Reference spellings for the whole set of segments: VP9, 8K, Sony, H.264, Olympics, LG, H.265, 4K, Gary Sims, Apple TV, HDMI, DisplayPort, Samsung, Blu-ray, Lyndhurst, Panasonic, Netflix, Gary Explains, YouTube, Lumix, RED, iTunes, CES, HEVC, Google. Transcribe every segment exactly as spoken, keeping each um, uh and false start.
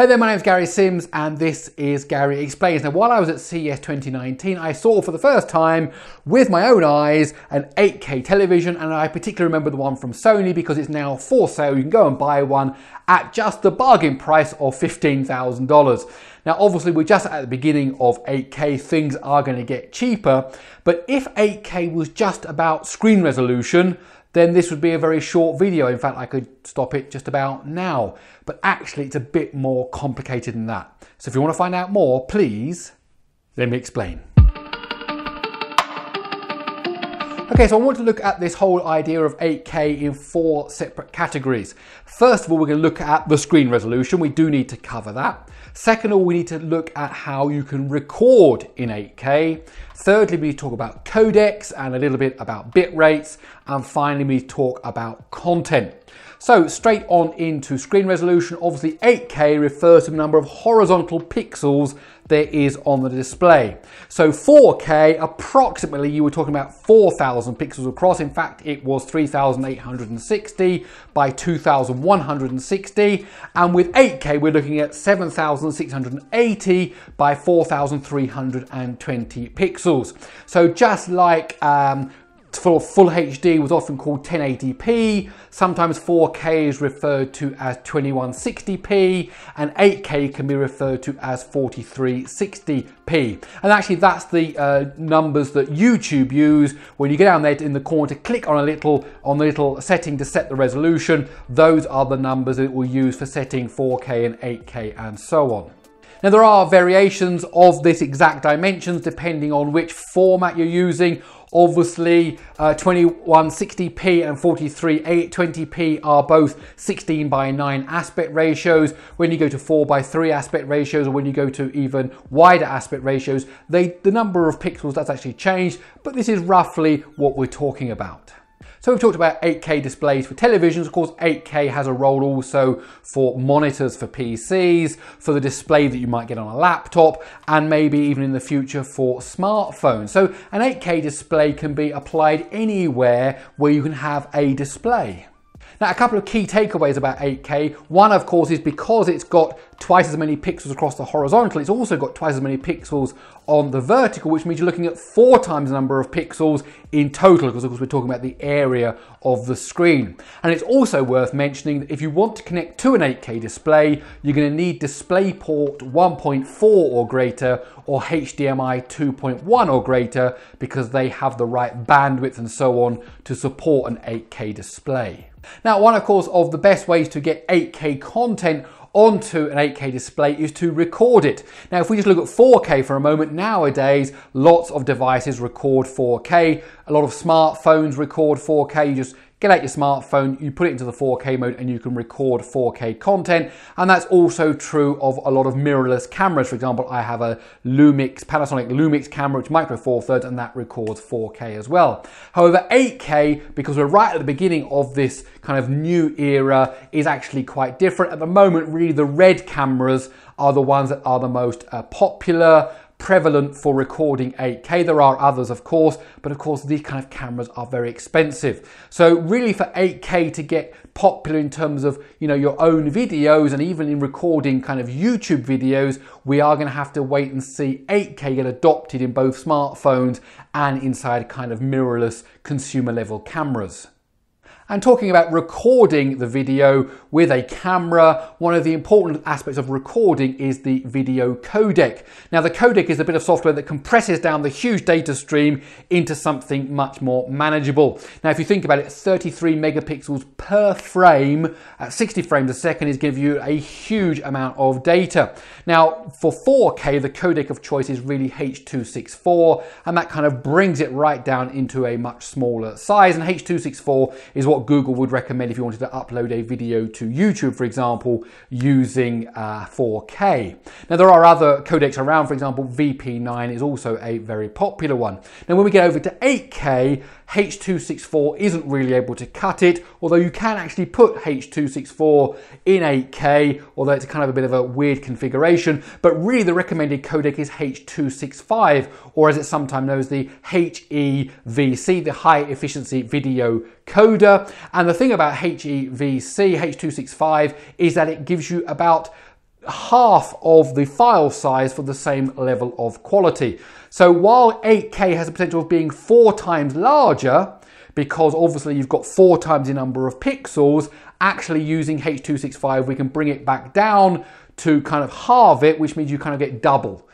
Hey there, my name's Gary Sims and this is Gary Explains. Now, while I was at C E S twenty nineteen, I saw for the first time with my own eyes an eight K television, and I particularly remember the one from Sony because it's now for sale. You can go and buy one at just the bargain price of fifteen thousand dollars. Now, obviously, we're just at the beginning of eight K. Things are going to get cheaper, but if eight K was just about screen resolution, then this would be a very short video. In fact, I could stop it just about now. But actually, it's a bit more complicated than that. So if you want to find out more, please let me explain. Okay, so I want to look at this whole idea of eight K in four separate categories. First of all, we're going to look at the screen resolution. We do need to cover that. Second of all, we need to look at how you can record in eight K. Thirdly, we talk about codecs and a little bit about bit rates. And finally, we talk about content. So straight on into screen resolution. Obviously, eight K refers to the number of horizontal pixels there is on the display. So four K, approximately, you were talking about four thousand pixels across. In fact, it was three thousand eight hundred sixty by two thousand one hundred sixty. And with eight K, we're looking at seven thousand six hundred eighty by four thousand three hundred twenty pixels. So just like um, Full, full H D was often called ten eighty p, sometimes four K is referred to as twenty-one sixty p, and eight K can be referred to as forty-three sixty p. And actually that's the uh, numbers that YouTube use. When you get down there in the corner to click on a little, on the little setting to set the resolution, those are the numbers that it will use for setting four K and eight K and so on. Now, there are variations of this exact dimensions depending on which format you're using. Obviously, uh, twenty-one sixty p and forty-three twenty p are both sixteen by nine aspect ratios. When you go to four by three aspect ratios, or when you go to even wider aspect ratios, they, the number of pixels that's actually changed, but this is roughly what we're talking about. So we've talked about eight K displays for televisions. Of course, eight K has a role also for monitors for P Cs, for the display that you might get on a laptop, and maybe even in the future for smartphones. So an eight K display can be applied anywhere where you can have a display. Now, a couple of key takeaways about eight K. One, of course, is because it's got twice as many pixels across the horizontal, it's also got twice as many pixels on the vertical, which means you're looking at four times the number of pixels in total, because of course we're talking about the area of the screen. And it's also worth mentioning that if you want to connect to an eight K display, you're going to need DisplayPort one point four or greater, or H D M I two point one or greater, because they have the right bandwidth and so on to support an eight K display. Now, one, of course, of the best ways to get eight K content onto an eight K display is to record it. Now, if we just look at four K for a moment, nowadays lots of devices record four K. A lot of smartphones record four K. You just get out your smartphone, you put it into the four K mode, and you can record four K content. And that's also true of a lot of mirrorless cameras. For example, I have a Lumix, Panasonic Lumix camera, which is micro four thirds, and that records four K as well. However, eight K, because we're right at the beginning of this kind of new era, is actually quite different. At the moment, really, the RED cameras are the ones that are the most uh, popular, prevalent for recording eight K. There are others, of course, but of course these kind of cameras are very expensive. So really, for eight K to get popular in terms of, you know, your own videos and even in recording kind of YouTube videos, we are going to have to wait and see eight K get adopted in both smartphones and inside kind of mirrorless consumer level cameras. And talking about recording the video with a camera, one of the important aspects of recording is the video codec. Now, the codec is a bit of software that compresses down the huge data stream into something much more manageable. Now, if you think about it, thirty-three megapixels per frame at sixty frames a second is giving you a huge amount of data. Now, for four K, the codec of choice is really H two sixty-four, and that kind of brings it right down into a much smaller size. And H two sixty-four is what Google would recommend if you wanted to upload a video to YouTube, for example, using uh, four K. Now, there are other codecs around. For example, V P nine is also a very popular one. Now, when we get over to eight K, H two sixty-four isn't really able to cut it, although you can actually put H two sixty-four in eight K, although it's kind of a bit of a weird configuration. But really, the recommended codec is H two sixty-five, or as it's sometimes known as the H E V C, the High Efficiency Video Coder. And the thing about H E V C, H two sixty-five, is that it gives you about half of the file size for the same level of quality. So while eight K has the potential of being four times larger, because obviously you've got four times the number of pixels, actually using H two sixty-five, we can bring it back down to kind of halve it, which means you kind of get double.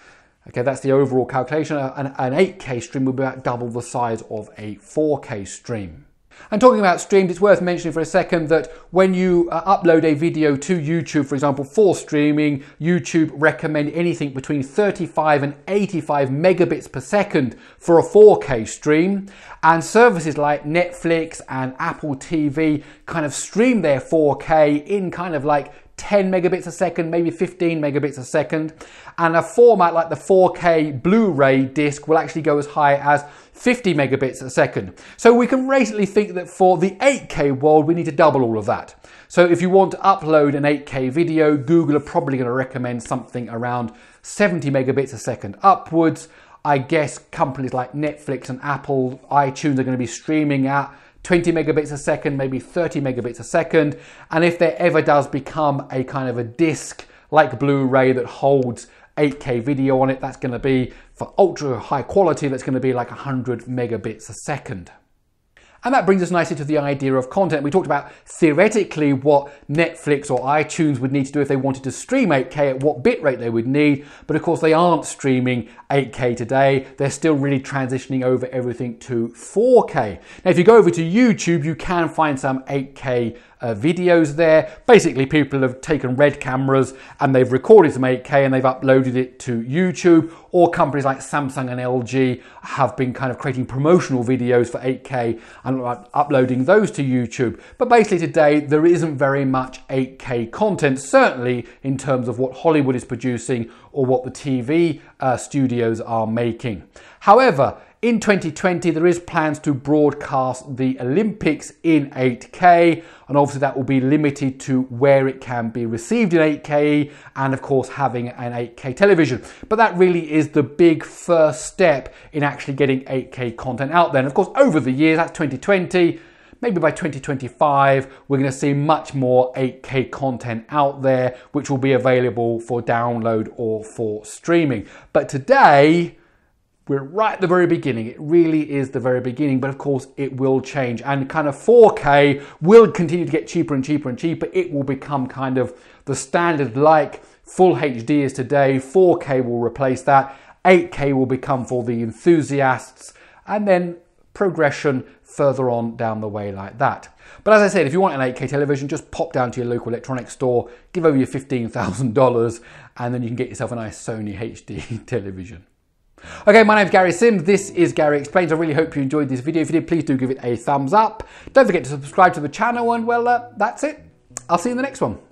Okay, that's the overall calculation. An, an eight K stream will be about double the size of a four K stream. And talking about streams, it's worth mentioning for a second that when you uh, upload a video to YouTube, for example, for streaming, YouTube recommend anything between thirty-five and eighty-five megabits per second for a four K stream. And services like Netflix and Apple T V kind of stream their four K in kind of like ten megabits a second, maybe fifteen megabits a second. And a format like the four K Blu-ray disc will actually go as high as fifty megabits a second. So we can reasonably think that for the eight K world, we need to double all of that. So if you want to upload an eight K video, Google are probably going to recommend something around seventy megabits a second upwards. I guess companies like Netflix and Apple, iTunes are going to be streaming at twenty megabits a second, maybe thirty megabits a second. And if there ever does become a kind of a disc like Blu-ray that holds eight K video on it, that's going to be, for ultra high quality, that's going to be like one hundred megabits a second. And that brings us nicely to the idea of content. We talked about theoretically what Netflix or iTunes would need to do if they wanted to stream eight K, at what bitrate they would need, but of course they aren't streaming eight K today. They're still really transitioning over everything to four K. Now if you go over to YouTube, you can find some eight K Uh, videos there. Basically people have taken RED cameras and they've recorded some eight K and they've uploaded it to YouTube, or companies like Samsung and L G have been kind of creating promotional videos for eight K and uh, uploading those to YouTube. But basically today there isn't very much eight K content, certainly in terms of what Hollywood is producing or what the T V uh, studios are making. However, in twenty twenty, there is plans to broadcast the Olympics in eight K, and obviously that will be limited to where it can be received in eight K and of course having an eight K television. But that really is the big first step in actually getting eight K content out there. And of course, over the years, that's twenty twenty, maybe by twenty twenty-five, we're going to see much more eight K content out there, which will be available for download or for streaming. But today, we're right at the very beginning. It really is the very beginning, but of course it will change. And kind of four K will continue to get cheaper and cheaper and cheaper. It will become kind of the standard like full H D is today. four K will replace that. eight K will become for the enthusiasts, and then progression further on down the way like that. But as I said, if you want an eight K television, just pop down to your local electronics store, give over your fifteen thousand dollars, and then you can get yourself a nice Sony H D television. Okay, my name's Gary Sims, this is Gary Explains. I really hope you enjoyed this video. If you did, please do give it a thumbs up. Don't forget to subscribe to the channel, and well, uh, that's it. I'll see you in the next one.